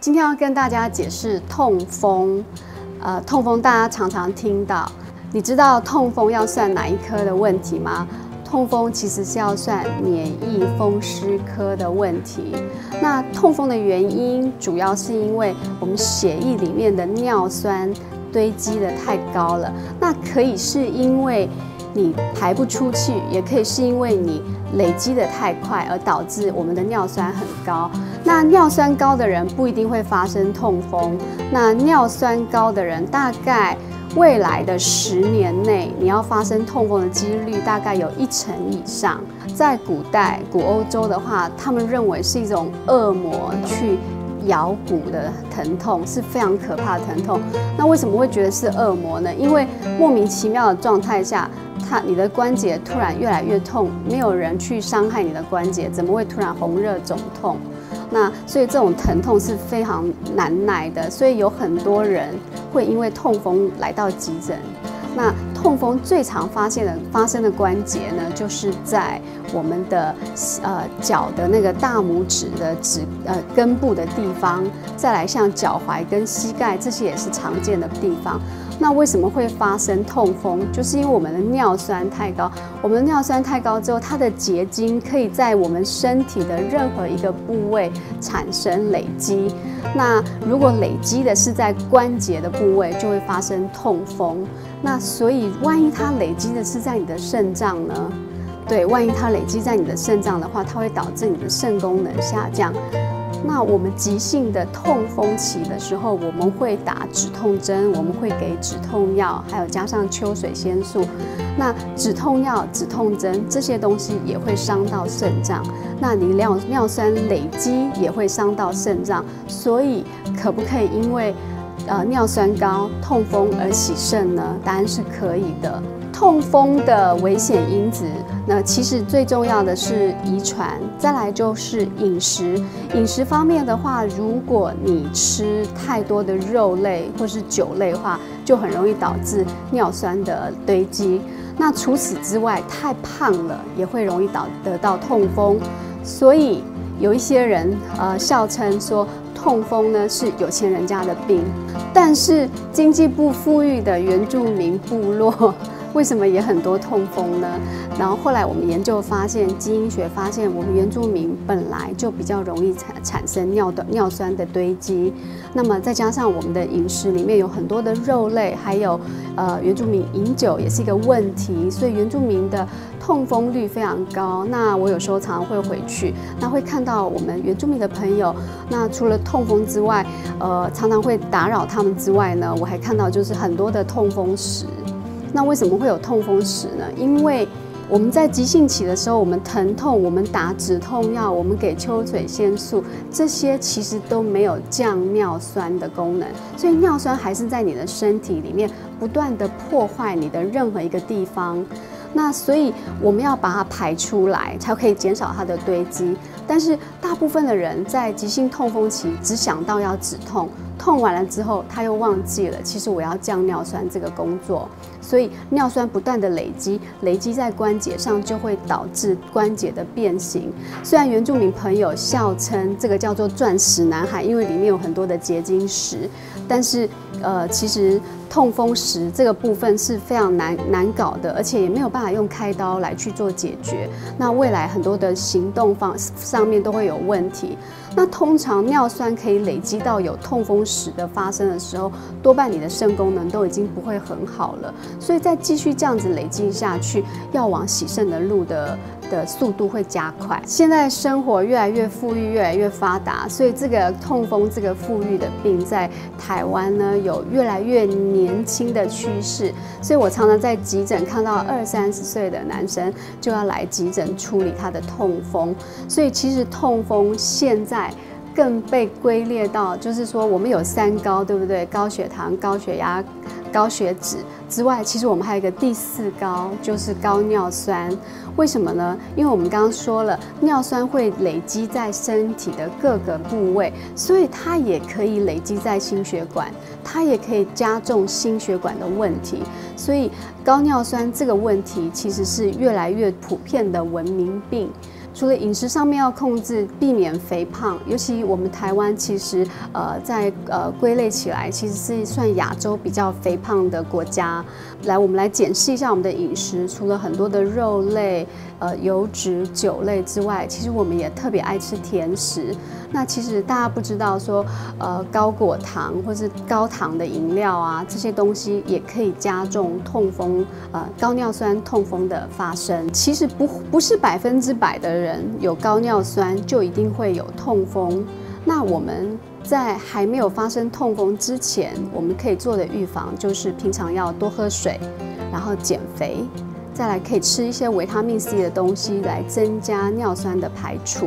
今天要跟大家解释痛风。痛风大家常常听到，你知道痛风要算哪一科的问题吗？痛风其实是要算免疫风湿科的问题。那痛风的原因主要是因为我们血液里面的尿酸堆积得太高了，那可以是因为你排不出去，也可以是因为你累积得太快而导致我们的尿酸很高。那尿酸高的人不一定会发生痛风，那尿酸高的人大概未来的10年内，你要发生痛风的几率大概有1成以上。在古代古欧洲的话，他们认为是一种恶魔去咬骨的疼痛，是非常可怕的疼痛。那为什么会觉得是恶魔呢？因为莫名其妙的状态下，你的关节突然越来越痛，没有人去伤害你的关节，怎么会突然红热肿痛？那所以这种疼痛是非常难耐的，所以有很多人会因为痛风来到急诊。那痛风最常发生的关节呢，就是在我们的脚的那个大拇指的根部的地方，再来像脚踝跟膝盖，这些也是常见的地方。那为什么会发生痛风？就是因为我们的尿酸太高。我们的尿酸太高之后，它的结晶可以在我们身体的任何一个部位产生累积。那如果累积的是在关节的部位，就会发生痛风。那所以，万一它累积的是在你的肾脏呢？对，万一它累积在你的肾脏的话，它会导致你的肾功能下降。那我们急性的痛风期的时候，我们会打止痛针，我们会给止痛药，还有加上秋水仙素。那止痛药、止痛针这些东西也会伤到肾脏，那你尿酸累积也会伤到肾脏，所以可不可以因为尿酸高、痛风而洗肾呢？答案是可以的。痛风的危险因子，那其实最重要的是遗传，再来就是饮食。饮食方面的话，如果你吃太多的肉类或是酒类的话，就很容易导致尿酸的堆积。那除此之外，太胖了也会容易得到痛风。所以有一些人笑称说，痛风呢是有钱人家的病，但是经济不富裕的原住民部落为什么也很多痛风呢？然后后来我们研究发现，基因学发现，我们原住民本来就比较容易产生尿酸的堆积。那么再加上我们的饮食里面有很多的肉类，还有原住民饮酒也是一个问题，所以原住民的痛风率非常高。那我有时候常常会回去，那会看到我们原住民的朋友，那除了痛风之外，常常会打扰他们之外呢，我还看到就是很多的痛风石。那为什么会有痛风石呢？因为我们在急性期的时候，我们疼痛，我们打止痛药，我们给秋水仙素，这些其实都没有降尿酸的功能，所以尿酸还是在你的身体里面不断的破坏你的任何一个地方。那所以我们要把它排出来，才可以减少它的堆积。但是大部分的人在急性痛风期只想到要止痛，痛完了之后他又忘记了，其实我要降尿酸这个工作。所以尿酸不断的累积在关节上，就会导致关节的变形。虽然原住民朋友笑称这个叫做钻石男孩，因为里面有很多的结晶石，但是其实痛风石这个部分是非常难搞的，而且也没有办法用开刀来去做解决。那未来很多的行动上面都会有问题。那通常尿酸可以累积到有痛风石的发生的时候，多半你的肾功能都已经不会很好了，所以再继续这样子累积下去，要往洗肾的路的速度会加快。现在生活越来越富裕，越来越发达，所以这个痛风这个富裕的病在台湾呢有越来越年轻的趋势，所以我常常在急诊看到20、30岁的男生就要来急诊处理他的痛风。所以其实痛风现在更被归列到，就是说我们有3高，对不对？高血糖、高血压、高血脂之外，其实我们还有一个第4高，就是高尿酸。为什么呢？因为我们刚刚说了，尿酸会累积在身体的各个部位，所以它也可以累积在心血管，它也可以加重心血管的问题。所以高尿酸这个问题其实是越来越普遍的文明病。除了饮食上面要控制，避免肥胖，尤其我们台湾其实在归类起来，其实是算亚洲比较肥胖的国家。来，我们来检视一下我们的饮食，除了很多的肉类、油脂、酒类之外，其实我们也特别爱吃甜食。那其实大家不知道说，高果糖或是高糖的饮料啊，这些东西也可以加重痛风、高尿酸痛风的发生。其实不是100%的人有高尿酸就一定会有痛风。那我们在还没有发生痛风之前，我们可以做的预防就是平常要多喝水，然后减肥，再来可以吃一些维他命 C 的东西来增加尿酸的排除。